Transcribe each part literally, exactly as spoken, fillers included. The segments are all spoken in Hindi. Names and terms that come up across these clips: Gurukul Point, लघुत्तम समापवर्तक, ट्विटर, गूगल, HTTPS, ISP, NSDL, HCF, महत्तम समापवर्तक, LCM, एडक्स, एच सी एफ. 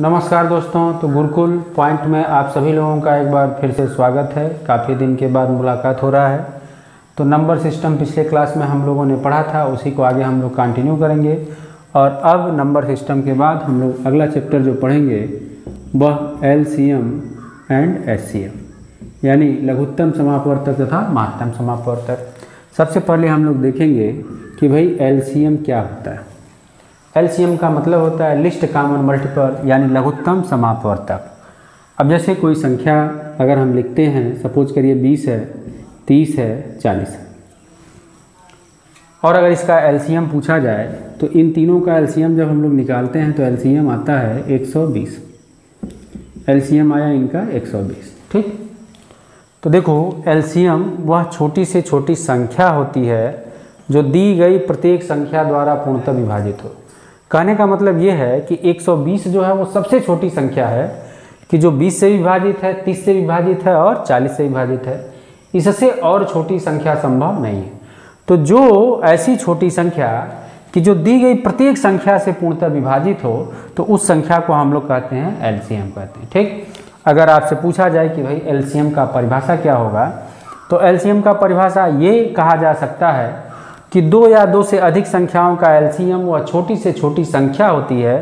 नमस्कार दोस्तों, तो गुरुकुल पॉइंट में आप सभी लोगों का एक बार फिर से स्वागत है। काफ़ी दिन के बाद मुलाकात हो रहा है। तो नंबर सिस्टम पिछले क्लास में हम लोगों ने पढ़ा था, उसी को आगे हम लोग कंटिन्यू करेंगे। और अब नंबर सिस्टम के बाद हम लोग अगला चैप्टर जो पढ़ेंगे वह L C M and एच सी एफ, यानी लघुत्तम समापवर्तक तथा महत्तम समापवर्तक। सबसे पहले हम लोग देखेंगे कि भाई एल सी एम क्या होता है। एल सी एम का मतलब होता है लिस्ट कॉमन मल्टीपल, यानी लघुत्तम समापवर्तक। अब जैसे कोई संख्या अगर हम लिखते हैं, सपोज करिए बीस है, तीस है, चालीस है, और अगर इसका एल सी एम पूछा जाए तो इन तीनों का एल सी एम जब हम लोग निकालते हैं तो एल सी एम आता है एक सौ बीस। एल सी एम आया इनका एक सौ बीस। ठीक, तो देखो एल सी एम वह छोटी से छोटी संख्या होती है जो दी गई प्रत्येक संख्या द्वारा पूर्णतः विभाजित हो। कहने का मतलब ये है कि एक सौ बीस जो है वो सबसे छोटी संख्या है कि जो बीस से विभाजित है, तीस से विभाजित है और चालीस से विभाजित है। इससे और छोटी संख्या संभव नहीं है। तो जो ऐसी छोटी संख्या कि जो दी गई प्रत्येक संख्या से पूर्णतः विभाजित हो, तो उस संख्या को हम लोग कहते हैं एल सी एम कहते हैं। ठीक, अगर आपसे पूछा जाए कि भाई एल सी एम का परिभाषा क्या होगा, तो एल सी एम का परिभाषा ये कहा जा सकता है कि दो या दो से अधिक संख्याओं का एल सी एम वह छोटी से छोटी संख्या होती है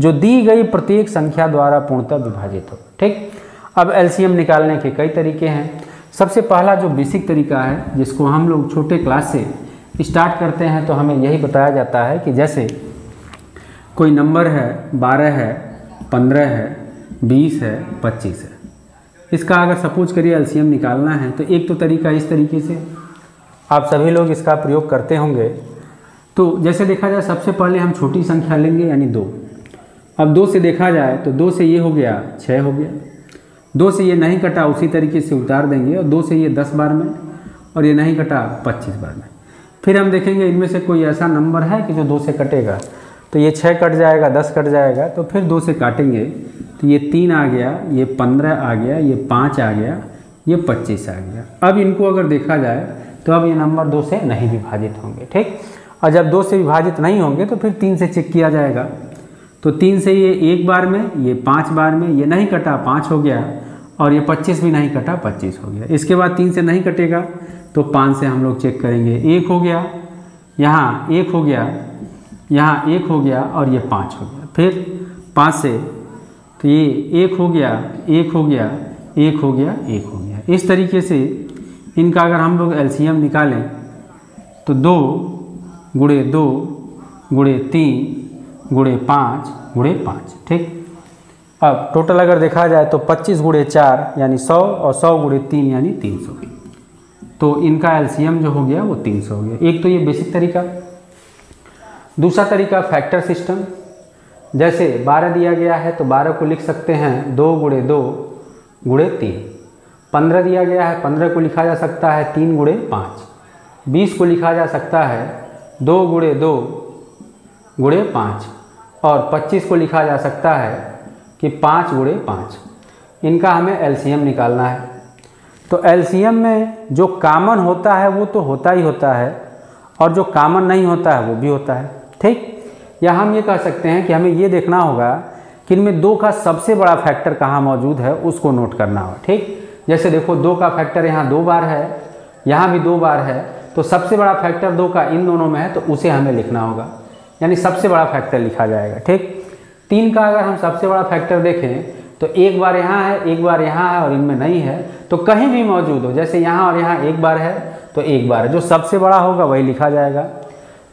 जो दी गई प्रत्येक संख्या द्वारा पूर्णतः विभाजित हो। ठीक, अब एल सी एम निकालने के कई तरीके हैं। सबसे पहला जो बेसिक तरीका है, जिसको हम लोग छोटे क्लास से स्टार्ट करते हैं, तो हमें यही बताया जाता है कि जैसे कोई नंबर है, बारह है, पंद्रह है, बीस है, पच्चीस है, इसका अगर सपोज करिए एल सी एम निकालना है तो एक तो तरीका इस तरीके से आप सभी लोग इसका प्रयोग करते होंगे। तो जैसे देखा जाए, सबसे पहले हम छोटी संख्या लेंगे यानी दो। अब दो से देखा जाए तो दो से ये हो गया छः हो गया, दो से ये नहीं कटा उसी तरीके से उतार देंगे, और दो से ये दस बार में, और ये नहीं कटा पच्चीस बार में। फिर हम देखेंगे इनमें से कोई ऐसा नंबर है कि जो दो से कटेगा, तो ये छः कट जाएगा, दस कट जाएगा, तो फिर दो से काटेंगे तो ये तीन आ गया, ये पंद्रह आ गया, ये पाँच आ गया, ये पच्चीस आ गया। अब इनको अगर देखा जाए तो अब ये नंबर दो से नहीं विभाजित होंगे। ठीक, और जब दो से विभाजित नहीं होंगे तो फिर तीन से चेक किया जाएगा। तो तीन से ये एक बार में, ये पाँच बार में, ये नहीं कटा पाँच हो गया, और ये पच्चीस भी नहीं कटा पच्चीस हो गया। इसके बाद तीन से नहीं कटेगा तो पाँच से हम लोग चेक करेंगे, एक हो गया, यहाँ एक हो गया, यहाँ एक हो गया, और ये पाँच हो गया। फिर पाँच से तो ये एक हो गया, एक हो गया, एक हो गया, एक हो गया। इस तरीके से इनका अगर हम लोग एल सी एम निकालें तो दो गुणे दो गुणे तीन गुणे पाँच गुणे पाँच। ठीक, अब टोटल अगर देखा जाए तो पच्चीस गुणे चार यानी सौ, और सौ गुणे तीन यानी तीन सौ। तो इनका एल सी एम जो हो गया वो तीन सौ हो गया। एक तो ये बेसिक तरीका। दूसरा तरीका फैक्टर सिस्टम। जैसे बारह दिया गया है तो बारह को लिख सकते हैं दो गुणे दो गुणे तीन। पंद्रह दिया गया है, पंद्रह को लिखा जा सकता है तीन गुणे पाँच। बीस को लिखा जा सकता है दो गुणे दो गुणे पाँच, और पच्चीस को लिखा जा सकता है कि पाँच गुणे पाँच। इनका हमें एल सी एम निकालना है। तो एल सी एम में जो कॉमन होता है वो तो होता ही होता है, और जो कॉमन नहीं होता है वो भी होता है। ठीक, या हम ये कह सकते हैं कि हमें ये देखना होगा कि इनमें दो का सबसे बड़ा फैक्टर कहाँ मौजूद है, उसको नोट करना होगा। ठीक, जैसे देखो दो का फैक्टर यहाँ दो बार है, यहाँ भी दो बार है, तो सबसे बड़ा फैक्टर दो का इन दोनों में है, तो उसे हमें लिखना होगा, यानी सबसे बड़ा फैक्टर लिखा जाएगा। ठीक, तीन का अगर हम सबसे बड़ा फैक्टर देखें तो एक बार यहाँ है, एक बार यहाँ है, और इनमें नहीं है, तो कहीं भी मौजूद हो, जैसे यहाँ और यहाँ एक बार है तो एक बार है, जो सबसे बड़ा होगा वही लिखा जाएगा।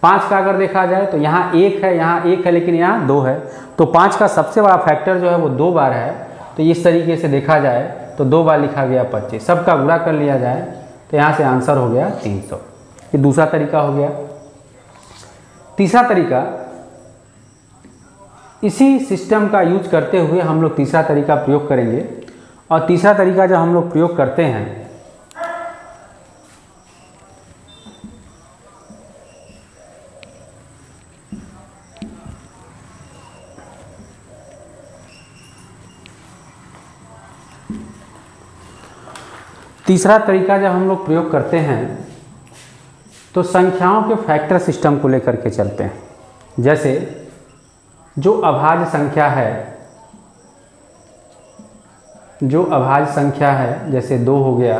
पाँच का अगर देखा जाए तो यहाँ एक है, यहाँ एक है, लेकिन यहाँ दो है, तो पाँच का सबसे बड़ा फैक्टर जो है वो दो बार है, तो इस तरीके से देखा जाए तो दो बार लिखा गया पच्चीस, सबका गुणा कर लिया जाए तो यहाँ से आंसर हो गया तीन सौ। ये दूसरा तरीका हो गया। तीसरा तरीका, इसी सिस्टम का यूज करते हुए हम लोग तीसरा तरीका प्रयोग करेंगे। और तीसरा तरीका जो हम लोग प्रयोग करते हैं, तीसरा तरीका जब हम लोग प्रयोग करते हैं तो संख्याओं के फैक्टर सिस्टम को लेकर के चलते हैं। जैसे जो अभाज्य संख्या है जो अभाज्य संख्या है, जैसे दो हो गया,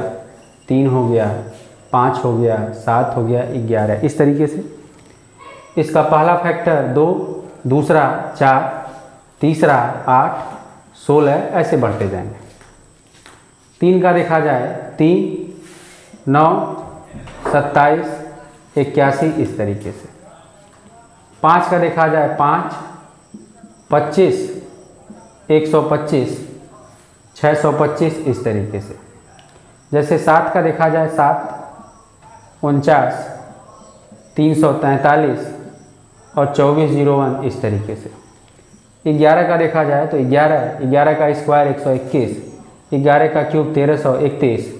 तीन हो गया, पाँच हो गया, सात हो गया, ग्यारह, इस तरीके से। इसका पहला फैक्टर दो, दूसरा चार, तीसरा आठ, सोलह, ऐसे बढ़ते जाएंगे। तीन का देखा जाए, तीन, नौ, सत्ताईस, इक्यासी, इस तरीके से। पाँच का देखा जाए, पाँच, पच्चीस, एक सौ पच्चीस, छः सौ पच्चीस, इस तरीके से। जैसे सात का देखा जाए, सात, उनचास, तीन सौ तैंतालीस और चौबीस जीरो वन, इस तरीके से। ग्यारह का देखा जाए तो ग्यारह, ग्यारह का स्क्वायर एक सौ इक्कीस, ग्यारह का क्यूब तेरह सौ इकतीस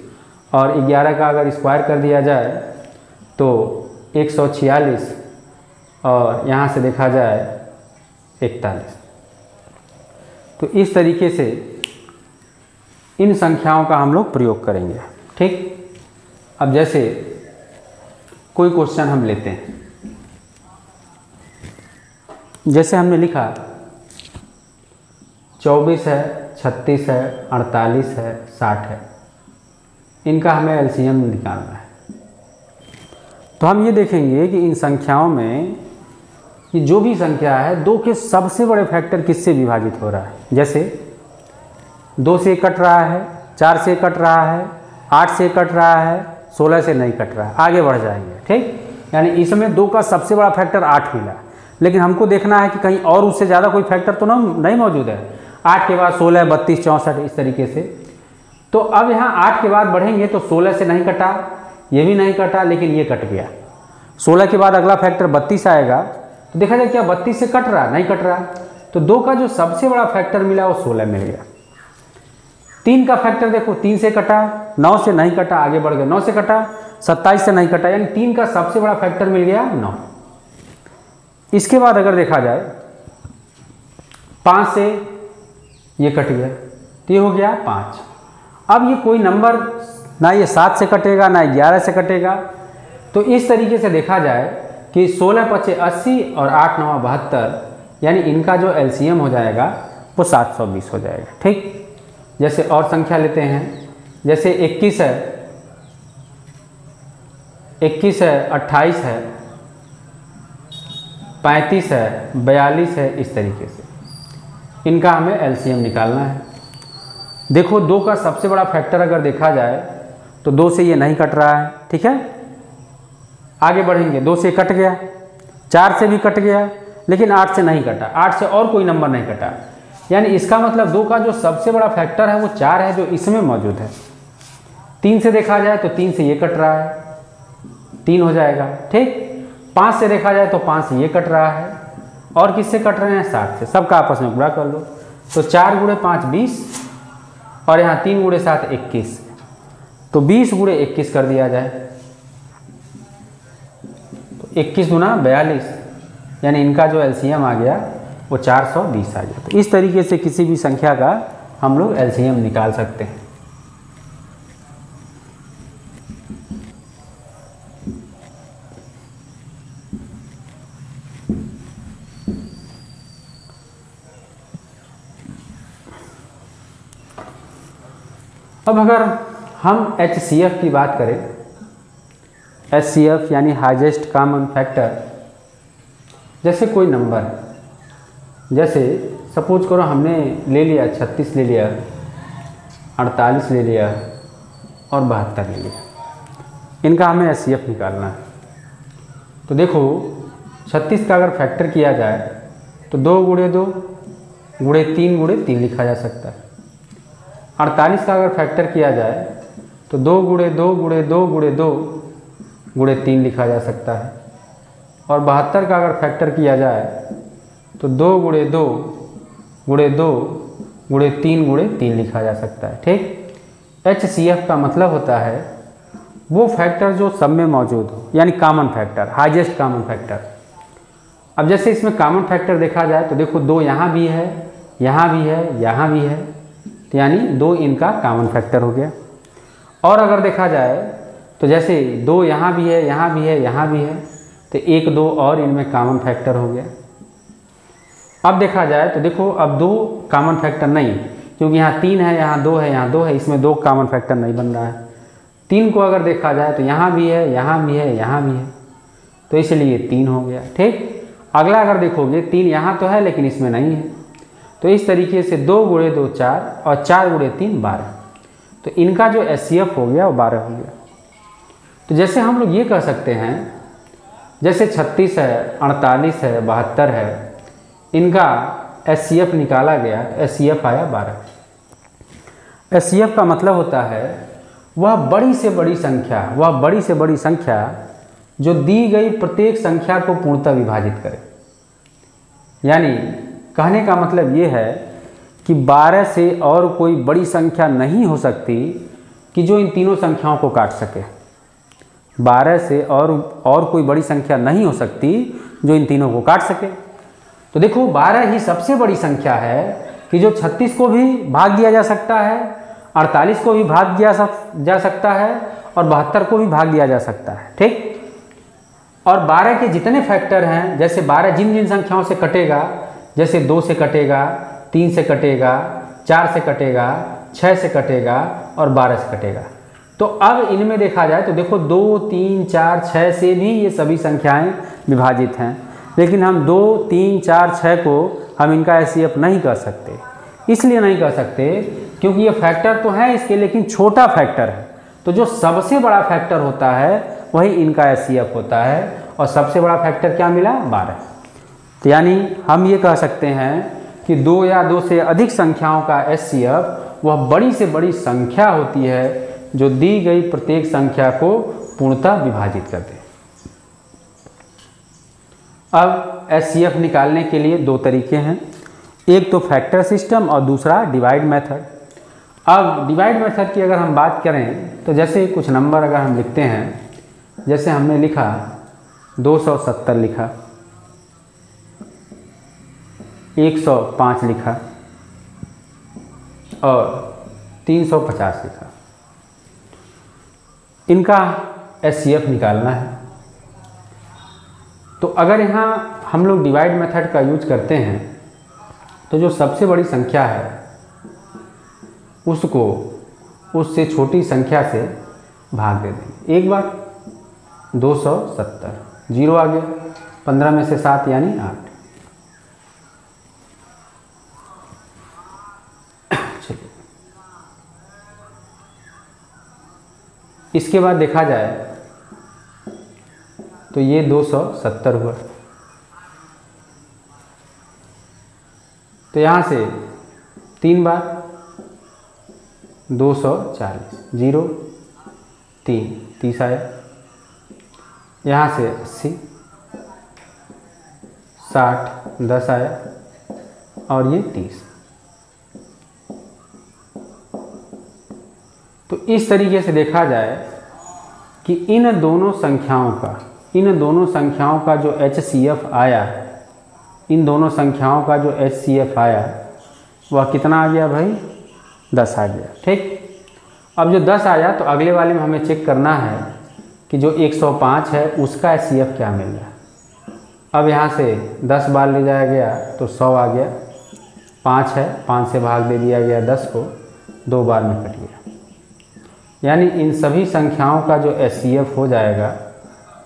और ग्यारह का अगर स्क्वायर कर दिया जाए तो एक सौ छियालीस और यहाँ से देखा जाए इकतालीस। तो इस तरीके से इन संख्याओं का हम लोग प्रयोग करेंगे, ठीक। अब जैसे कोई क्वेश्चन हम लेते हैं, जैसे हमने लिखा चौबीस है, छत्तीस है, अड़तालीस है, साठ है, इनका हमें एलसीएम निकालना है। तो हम ये देखेंगे कि इन संख्याओं में कि जो भी संख्या है, दो के सबसे बड़े फैक्टर किससे विभाजित हो रहा है। जैसे दो से कट रहा है, चार से कट रहा है, आठ से कट रहा है, सोलह से नहीं कट रहा है, आगे बढ़ जाएंगे, ठीक। यानी इसमें दो का सबसे बड़ा फैक्टर आठ मिला, लेकिन हमको देखना है कि कहीं और उससे ज़्यादा कोई फैक्टर तो ना नहीं मौजूद है। आठ के बाद सोलह, बत्तीस, चौंसठ, इस तरीके से। तो अब यहाँ आठ के बाद बढ़ेंगे तो सोलह से नहीं कटा, ये भी नहीं कटा, लेकिन ये कट गया। सोलह के बाद अगला फैक्टर बत्तीस आएगा, तो देखा जाए क्या बत्तीस से कट रहा, नहीं कट रहा। तो दो का जो सबसे बड़ा फैक्टर मिला वो सोलह मिल गया। तीन का फैक्टर देखो, तीन से कटा, नौ से नहीं कटा, आगे बढ़ गया, नौ से कटा, सत्ताईस से नहीं कटा, यानी तीन का सबसे बड़ा फैक्टर मिल गया नौ। इसके बाद अगर देखा जाए पाँच से ये कट गया, तो ये हो गया पाँच। अब ये कोई नंबर ना ये सात से कटेगा ना ग्यारह से कटेगा। तो इस तरीके से देखा जाए कि सोलह पच्चे अस्सी और आठ नौ बहत्तर, यानी इनका जो एलसीएम हो जाएगा वो सात सौ बीस हो जाएगा, ठीक। जैसे और संख्या लेते हैं, जैसे इक्कीस है, इक्कीस है, अट्ठाईस है, पैंतीस है, बयालीस है, इस तरीके से। इनका हमें एलसीएम निकालना है। देखो दो का सबसे बड़ा फैक्टर अगर देखा जाए तो दो से ये नहीं कट रहा है, ठीक है, आगे बढ़ेंगे, दो से कट गया, चार से भी कट गया, लेकिन आठ से नहीं कटा, आठ से और कोई नंबर नहीं कटा, यानी इसका मतलब दो का जो सबसे बड़ा फैक्टर है वो चार है जो इसमें मौजूद है। तीन से देखा जाए तो तीन से ये कट रहा है, तीन हो जाएगा, ठीक। पाँच से देखा जाए तो पाँच से ये कट रहा है, और किससे कट रहे हैं, सात से। सबका आपस में गुणा कर लो तो चार गुणे पाँच बीस और यहाँ तीन गुणे सात इक्कीस, तो बीस गुणे इक्कीस कर दिया जाए तो इक्कीस गुना बयालीस, यानी इनका जो एलसीएम आ गया वो चार सौ बीस आ गया। तो इस तरीके से किसी भी संख्या का हम लोग एलसीएम निकाल सकते हैं। अब अगर हम एच सी एफ की बात करें, एच सी एफ यानी हाईएस्ट कॉमन फैक्टर, जैसे कोई नंबर, जैसे सपोज करो हमने ले लिया छत्तीस ले लिया, अड़तालीस ले लिया और बहत्तर ले लिया, इनका हमें एच सी एफ निकालना है। तो देखो छत्तीस का अगर फैक्टर किया जाए तो दो गुणे दो गुणे तीन गुणे तीन लिखा जा सकता है। अड़तालीस का अगर फैक्टर किया जाए तो दो गुणे दो गुणे दो गुणे दो गुणे तीन लिखा जा सकता है, और बहत्तर का अगर फैक्टर किया जाए तो दो गुणे दो गुणे दो गुणे तीन गुणे तीन लिखा जा सकता है, ठीक। एच सी एफ का मतलब होता है वो फैक्टर जो सब में मौजूद हो, यानी common factor, highest common factor. अब जैसे इसमें कॉमन फैक्टर देखा जाए तो देखो दो यहाँ भी है, यहाँ भी है, यहाँ भी है, यानी दो इनका कॉमन फैक्टर हो गया। और अगर देखा जाए तो जैसे दो यहाँ भी है, यहाँ भी है, यहाँ भी है, तो एक दो और इनमें कॉमन फैक्टर हो गया। अब देखा जाए तो देखो अब दो कॉमन फैक्टर नहीं, क्योंकि यहाँ तीन है, यहाँ दो है, यहाँ दो है, इसमें दो कॉमन फैक्टर नहीं बन रहा है। तीन को अगर देखा जाए तो यहाँ भी है, यहाँ भी है, यहाँ भी है, तो इसलिए तीन हो गया। ठीक, अगला अगर देखोगे तीन यहाँ तो है लेकिन इसमें नहीं है, तो इस तरीके से दो गुणे दो चार और चार गुणे तीन बारह, तो इनका जो एच सी एफ हो गया वो बारह हो गया। तो जैसे हम लोग ये कह सकते हैं, जैसे छत्तीस है, अड़तालीस है, बहत्तर है, इनका एच सी एफ निकाला गया, एच सी एफ आया बारह। एच सी एफ का मतलब होता है वह बड़ी से बड़ी संख्या, वह बड़ी से बड़ी संख्या जो दी गई प्रत्येक संख्या को पूर्णतः विभाजित करे। यानी कहने का मतलब ये है कि बारह से और कोई बड़ी संख्या नहीं हो सकती कि जो इन तीनों संख्याओं को काट सके। बारह से और और कोई बड़ी संख्या नहीं हो सकती जो इन तीनों को काट सके। तो देखो बारह ही सबसे बड़ी संख्या है कि जो छत्तीस को भी भाग दिया जा सकता है, अड़तालीस को भी भाग दिया जा सकता है और बहत्तर को भी भाग दिया जा सकता है। ठीक, और बारह के जितने फैक्टर हैं, जैसे बारह जिन जिन संख्याओं से कटेगा, जैसे दो से कटेगा, तीन से कटेगा, चार से कटेगा, छः से कटेगा और बारह से कटेगा। तो अब इनमें देखा जाए तो देखो दो, तीन, चार, छः से भी ये सभी संख्याएं विभाजित हैं, लेकिन हम दो, तीन, चार, छः को हम इनका एचसीएफ नहीं कर सकते। इसलिए नहीं कर सकते क्योंकि ये फैक्टर तो हैं इसके, लेकिन छोटा फैक्टर है। तो जो सबसे बड़ा फैक्टर होता है वही इनका एचसीएफ होता है, और सबसे बड़ा फैक्टर क्या मिला, बारह। तो यानी हम ये कह सकते हैं कि दो या दो से अधिक संख्याओं का एचसीएफ वह बड़ी से बड़ी संख्या होती है जो दी गई प्रत्येक संख्या को पूर्णतः विभाजित कर दे। अब एचसीएफ निकालने के लिए दो तरीके हैं, एक तो फैक्टर सिस्टम और दूसरा डिवाइड मेथड। अब डिवाइड मेथड की अगर हम बात करें तो जैसे कुछ नंबर अगर हम लिखते हैं, जैसे हमने लिखा दो सौ सत्तर लिखा, एक सौ पाँच लिखा और तीन सौ पचास लिखा, इनका एचसीएफ निकालना है। तो अगर यहाँ हम लोग डिवाइड मेथड का यूज करते हैं तो जो सबसे बड़ी संख्या है उसको उससे छोटी संख्या से भाग दे देंगे। एक बार दो सौ सत्तर, जीरो आ गया, पंद्रह में से सात यानी आठ। चलिए, इसके बाद देखा जाए तो ये दो सौ सत्तर हुआ, तो यहाँ से तीन बार दो सौ चालीस, जीरो, तीन, तीस आया, यहाँ से अस्सी, साठ, दस आया और ये तीस। तो इस तरीके से देखा जाए कि इन दोनों संख्याओं का इन दोनों संख्याओं का जो एचसीएफ आया इन दोनों संख्याओं का जो एचसीएफ आया वह कितना आ गया भाई, दस आ गया। ठीक, अब जो दस आया तो अगले वाले में हमें चेक करना है कि जो एक सौ पाँच है उसका एचसीएफ क्या मिल रहा है। अब यहाँ से दस बार ले जाया गया तो सौ आ गया, पाँच है, पाँच से भाग दे दिया गया दस को, दो बार में कट गया। यानी इन सभी संख्याओं का जो एचसीएफ हो जाएगा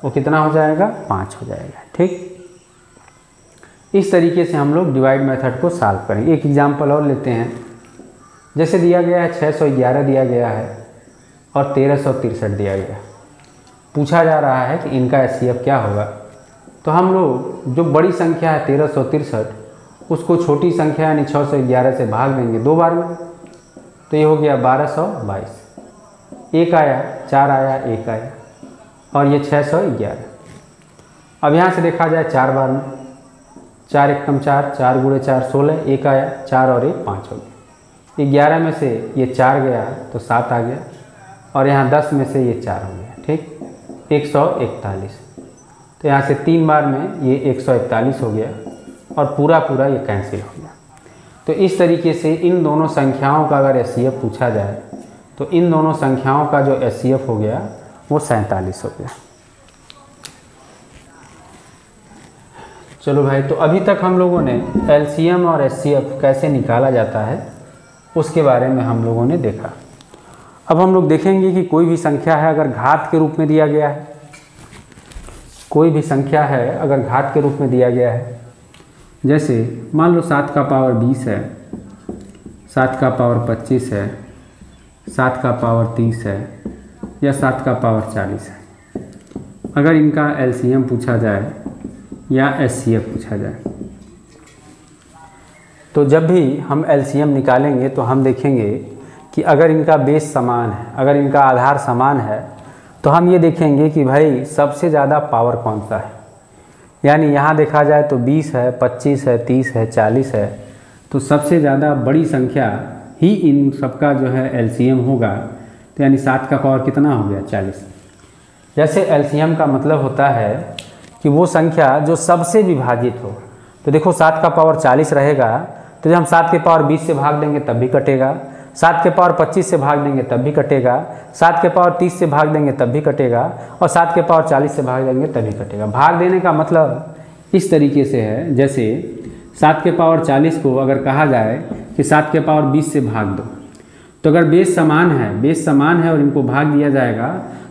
वो कितना हो जाएगा, पाँच हो जाएगा। ठीक, इस तरीके से हम लोग डिवाइड मेथड को सॉल्व करेंगे। एक एग्जाम्पल और लेते हैं, जैसे दिया गया है छः सौ ग्यारह दिया गया है और तेरह सौ तिरसठ दिया गया है। पूछा जा रहा है कि इनका एचसीएफ क्या होगा, तो हम लोग जो बड़ी संख्या है तेरह सौ तिरसठ उसको छोटी संख्या यानी छः सौ ग्यारह से भाग देंगे दो बार में, तो ये हो गया बारह सौ बाईस। एक आया, चार आया, एक आया और ये छः सौ ग्यारह। अब यहाँ से देखा जाए चार बार में, चार एक कम चार, चार गुणे चार सोलह, एक आया, चार और एक पाँच हो गया। ग्यारह में से ये चार गया तो सात आ गया और यहाँ दस में से ये चार हो गया। ठीक, एक सौ इकतालीस, तो यहाँ से तीन बार में ये एक सौ इकतालीस हो गया और पूरा पूरा ये कैंसिल हो गया। तो इस तरीके से इन दोनों संख्याओं का अगर एचसीएफ पूछा जाए तो इन दोनों संख्याओं का जो एचसीएफ हो गया वो सैंतालीस हो गया। चलो भाई, तो अभी तक हम लोगों ने एलसीएम और एचसीएफ कैसे निकाला जाता है उसके बारे में हम लोगों ने देखा। अब हम लोग देखेंगे कि कोई भी संख्या है अगर घात के रूप में दिया गया है, कोई भी संख्या है अगर घात के रूप में दिया गया है, जैसे मान लो सात का पावर बीस है, सात का पावर पच्चीस है, सात का पावर तीस है या सात का पावर चालीस है, अगर इनका एल सी एम पूछा जाए या एच सी एफ पूछा जाए, तो जब भी हम एल सी एम निकालेंगे तो हम देखेंगे कि अगर इनका बेस समान है, अगर इनका आधार समान है, तो हम ये देखेंगे कि भाई सबसे ज़्यादा पावर कौन सा है। यानी यहाँ देखा जाए तो बीस है, पच्चीस है, तीस है, चालीस है, तो सबसे ज़्यादा बड़ी संख्या ही इन सबका जो है एल सी एम होगा। तो यानी सात का पावर कितना हो गया, चालीस। जैसे एल सी एम का मतलब होता है कि वो संख्या जो सबसे विभाजित हो। तो देखो सात का पावर चालीस रहेगा तो जब हम सात के पावर बीस से भाग देंगे तब भी कटेगा, सात के पावर पच्चीस से भाग देंगे तब भी कटेगा, सात के पावर तीस से भाग देंगे तब भी कटेगा और सात के पावर चालीस से भाग देंगे तब भी कटेगा। भाग देने का मतलब इस तरीके से है, जैसे सात के पावर चालीस को अगर कहा जाए कि सात के पावर बीस से भाग दो, तो अगर बेस समान है, बेस समान है और इनको भाग दिया जाएगा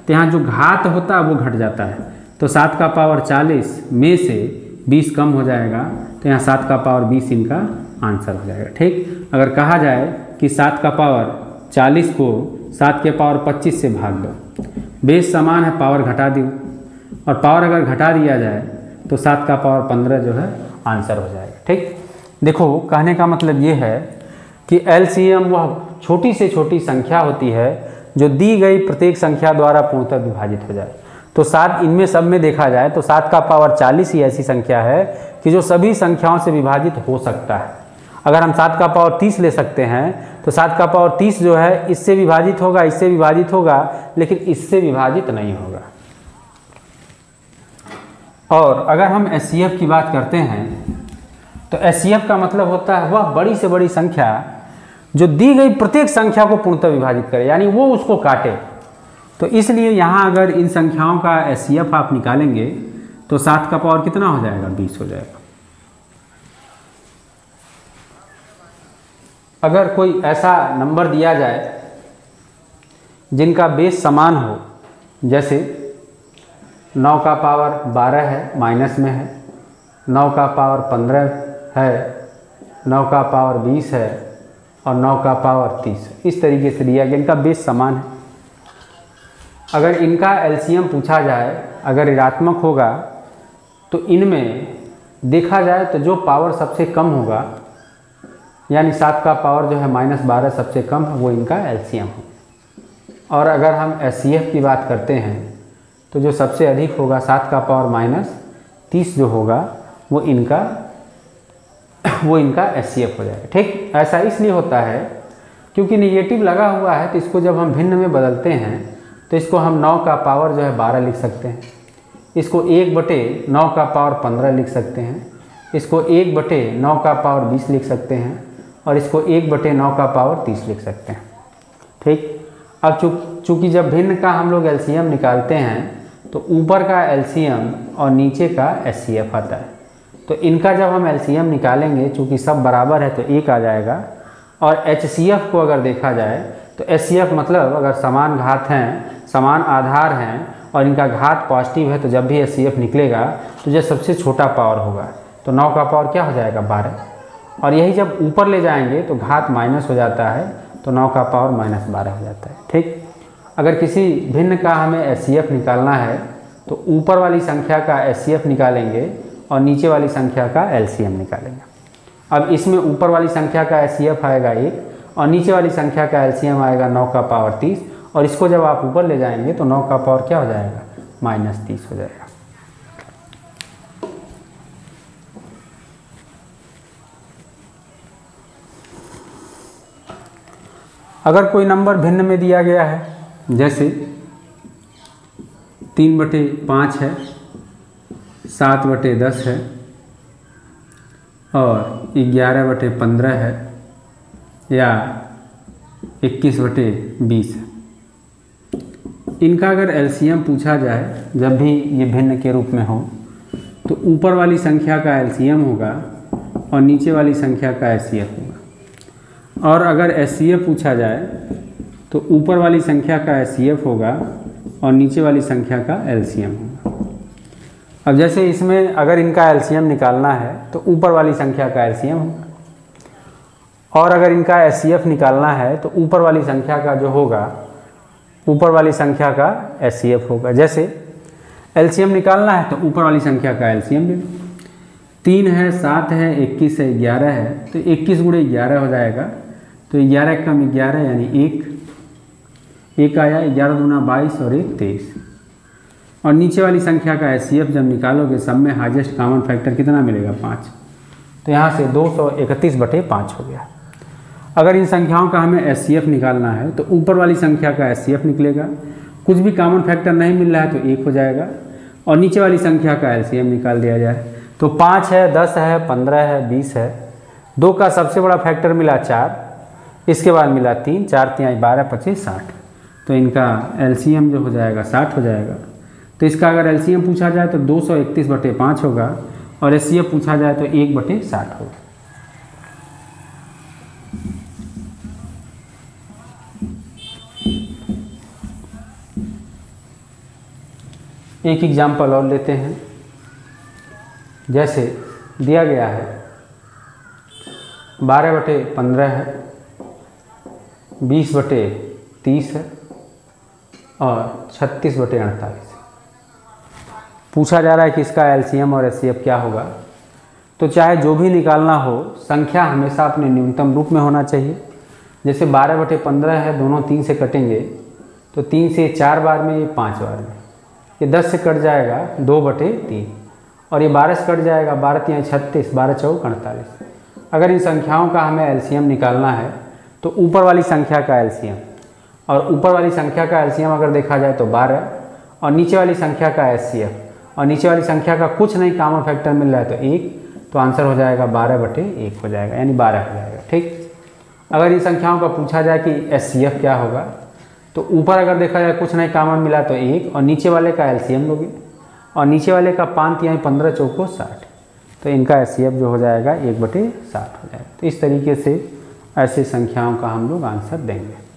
तो यहाँ जो घात होता है वो घट जाता है। तो सात का पावर चालीस में से बीस कम हो जाएगा तो यहाँ सात का पावर बीस इनका आंसर हो जाएगा। ठीक, अगर कहा जाए कि सात का पावर चालीस को सात के पावर पच्चीस से भाग दो, बेस समान है, पावर घटा दी और पावर अगर घटा दिया जाए तो सात का पावर पंद्रह जो है आंसर हो जाएगा। ठीक, देखो कहने का मतलब ये है कि एल सी एम वह छोटी से छोटी संख्या होती है जो दी गई प्रत्येक संख्या द्वारा पूर्णतः विभाजित हो जाए। तो सात इनमें सब में देखा जाए तो सात का पावर चालीस ही ऐसी संख्या है कि जो सभी संख्याओं से विभाजित हो सकता है। अगर हम सात का पावर तीस ले सकते हैं तो सात का पावर तीस जो है इससे विभाजित होगा, इससे विभाजित होगा, लेकिन इससे विभाजित नहीं होगा। और अगर हम एच सी एफ की बात करते हैं तो एच सी एफ का मतलब होता है वह बड़ी से बड़ी संख्या जो दी गई प्रत्येक संख्या को पूर्णतः विभाजित करे, यानी वो उसको काटे। तो इसलिए यहाँ अगर इन संख्याओं का एच सी एफ आप निकालेंगे तो सात का पावर कितना हो जाएगा, बीस हो जाएगा। अगर कोई ऐसा नंबर दिया जाए जिनका बेस समान हो, जैसे नौ का पावर बारह है, माइनस में है, नौ का पावर पंद्रह है, नौ का पावर बीस है और नौ का पावर तीस, इस तरीके से दिया गया, इनका बेस समान है। अगर इनका एल सी एम पूछा जाए, अगर ऋणात्मक होगा तो इनमें देखा जाए तो जो पावर सबसे कम होगा, यानी सात का पावर जो है माइनस बारह सबसे कम है, वो इनका एल सी एम होगा। और अगर हम एच सी एफ की बात करते हैं तो जो सबसे अधिक होगा, सात का पावर माइनस तीस जो होगा वो इनका वो इनका एच सी एफ हो जाएगा। ठीक, ऐसा इसलिए होता है क्योंकि निगेटिव लगा हुआ है, तो इसको जब हम भिन्न में बदलते हैं तो इसको हम नौ का पावर जो है बारह लिख सकते हैं, इसको एक बटे नौ का पावर पंद्रह लिख सकते हैं, इसको एक बटे नौ का पावर बीस लिख सकते हैं और इसको एक बटे नौ का पावर तीस लिख सकते हैं। ठीक, अब चूँ चूँकि जब भिन्न का हम लोग एल सी एम निकालते हैं तो ऊपर का एल सी एम और नीचे का एच सी एफ आता है। तो इनका जब हम एल सी एम निकालेंगे, चूँकि सब बराबर है तो एक आ जाएगा। और एच सी एफ को अगर देखा जाए तो एच सी एफ मतलब अगर समान घात हैं, समान आधार हैं और इनका घात पॉजिटिव है, तो जब भी एच सी एफ निकलेगा तो जो सबसे छोटा पावर होगा, तो नौ का पावर क्या हो जाएगा, बारह। और यही जब ऊपर ले जाएंगे तो घात माइनस हो जाता है, तो नौ का पावर माइनस बारह हो जाता है। ठीक, अगर किसी भिन्न का हमें एच सी एफ निकालना है तो ऊपर वाली संख्या का एच सी एफ निकालेंगे और नीचे वाली संख्या का एल सी एम निकालेंगे। अब इसमें ऊपर वाली संख्या का एच सी एफ आएगा एक और नीचे वाली संख्या का एल सी एम आएगा नौ का पावर तीस, और इसको जब आप ऊपर ले जाएंगे तो नौ का पावर क्या हो जाएगा, माइनस तीस हो जाएगा। अगर कोई नंबर भिन्न में दिया गया है, जैसे तीन बटे पाँच है, सात बटे दस है और ग्यारह बटे पंद्रह है या इक्कीस बटे बीस है, इनका अगर एल सी एम पूछा जाए, जब भी ये भिन्न के रूप में हो, तो ऊपर वाली संख्या का एल सी एम होगा और नीचे वाली संख्या का एच सी एफ होगा। और अगर एचसीएफ पूछा जाए तो ऊपर वाली संख्या का एचसीएफ होगा और नीचे वाली संख्या का एलसीएम होगा। अब जैसे इसमें अगर इनका एलसीएम निकालना है तो ऊपर वाली संख्या का एलसीएम होगा और अगर इनका एचसीएफ निकालना है तो ऊपर वाली संख्या का जो होगा ऊपर वाली संख्या का एचसीएफ होगा। जैसे एलसीएम निकालना है तो ऊपर वाली संख्या का एलसीएम ले लो, तीन है, सात है, इक्कीस है, ग्यारह है, तो इक्कीस गुणे ग्यारह हो जाएगा, तो ग्यारह कम ग्यारह यानी एक, एक आया, ग्यारह दूना बाईस और एक तेईस। और नीचे वाली संख्या का एचसीएफ जब निकालोगे सब में हाईएस्ट कॉमन फैक्टर कितना मिलेगा, पाँच, तो यहाँ से दो सौ इकतीस बटे पाँच हो गया। अगर इन संख्याओं का हमें एचसीएफ निकालना है तो ऊपर वाली संख्या का एचसीएफ निकलेगा, कुछ भी कॉमन फैक्टर नहीं मिल रहा है तो एक हो जाएगा और नीचे वाली संख्या का एलसीएम निकाल दिया जाए तो पाँच है, दस है, पंद्रह है, बीस है, दो का सबसे बड़ा फैक्टर मिला चार, इसके बाद मिला तीन, चार तिहाई बारह, पच्चीस, साठ, तो इनका एलसीएम जो हो जाएगा साठ हो जाएगा। तो इसका अगर एलसीएम पूछा जाए तो दो सौ इकतीस बटे पाँच होगा और एचसीएफ पूछा जाए तो एक बटे साठ होगा। एक एग्जाम्पल और लेते हैं। जैसे दिया गया है बारह बटे पंद्रह है, बीस बटे तीस है और छत्तीस बटे अड़तालीस। पूछा जा रहा है कि इसका एलसीएम और एचसीएफ क्या होगा, तो चाहे जो भी निकालना हो संख्या हमेशा अपने न्यूनतम रूप में होना चाहिए। जैसे बारह बटे पंद्रह है, दोनों तीन से कटेंगे तो तीन से चार बार में, ये पाँच बार में, ये दस से कट जाएगा दो बटे तीन और ये बारह से कट जाएगा, बारह तीन छत्तीस, बारह चौक अड़तालीस। अगर इन संख्याओं का हमें एलसीएम निकालना है तो ऊपर वाली संख्या का एलसीएम, और ऊपर वाली संख्या का एलसीएम अगर देखा जाए तो बारह और नीचे वाली संख्या का एचसीएफ, और नीचे वाली संख्या का कुछ नहीं कॉमन फैक्टर मिल रहा है तो एक, तो आंसर हो जाएगा बारह बटे एक हो जाएगा, यानी बारह हो जाएगा। ठीक, अगर इन संख्याओं का पूछा जाए कि एचसीएफ क्या होगा तो ऊपर अगर देखा जाए कुछ नहीं कॉमन मिला तो एक और नीचे वाले का एलसीएम लोगे और नीचे वाले का पाँच तिहाई पंद्रह चौको साठ, तो इनका एचसीएफ जो हो जाएगा एक बटे साठ हो जाएगा। तो इस तरीके से ऐसे संख्याओं का हम लोग आंसर देंगे।